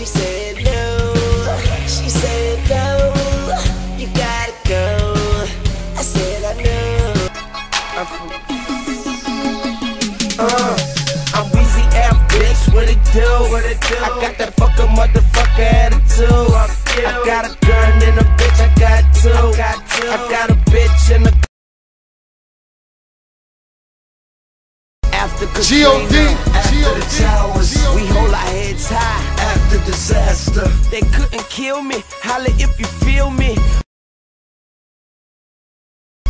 she said no. She said no, you gotta go. I said I know. I'm from I'm Weezy F, bitch. What it do? What it do? I got that fucking motherfucker attitude. I got a gun and a bitch. I got two. I got a bitch and a. After G.O.D. we hold our heads high after disaster. They couldn't kill me, holla if you feel me.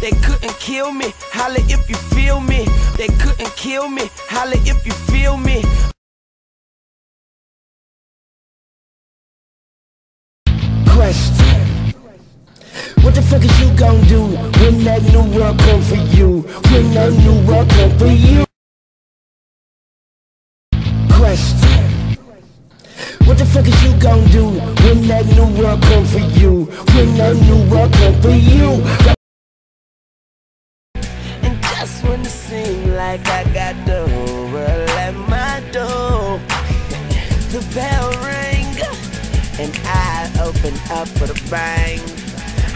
They couldn't kill me, holla if you feel me. They couldn't kill me, holla if you feel me. Question: what the fuck is you gonna do when that new world come for you? When that new world come for you? What the fuck is you gon' do when that new world come for you? When that new world come for you? And just when it seems like I got the whole world at my door, the bell rang and I open up with a bang.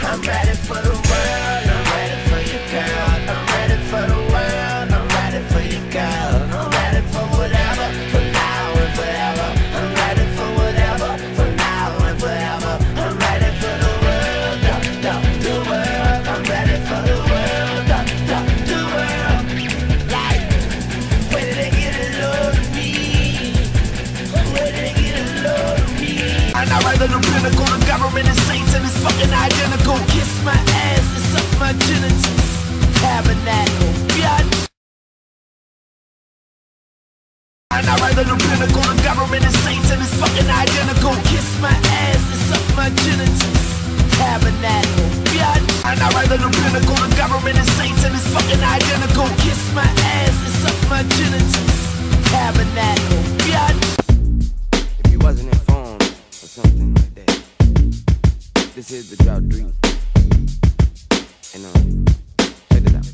I'm ready for the world, I'm ready for you, girl. I'm ready for the world, I'm ready for you, girl. I'm ready for whatever. The pinnacle, the government is saints and it's fucking identical. Kiss my ass and suck my genitals. Tabernacle, bitch. And I'd rather the pinnacle, the government is saints and it's fucking identical. Kiss my ass and suck my genitals. Tabernacle, bitch. And I'd rather the pinnacle, the government is saints and it's fucking identical. Kiss my ass and suck my genitals. Tabernacle, bitch. If you wasn't informed or something. This is the drought dream. And check it out.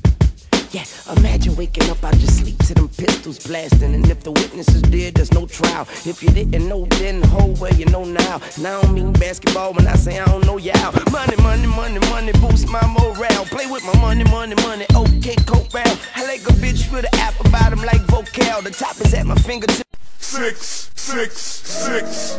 Yeah, imagine waking up out your sleep to them pistols blasting. And if the witness is dead, there's no trial. If you didn't know then, ho, well, you know now. And I don't mean basketball when I say I don't know y'all. Money, money, money, money, boost my morale. Play with my money, money, money, okay, coke round. I like a bitch with an apple bottom like vocal. The top is at my fingertips. 666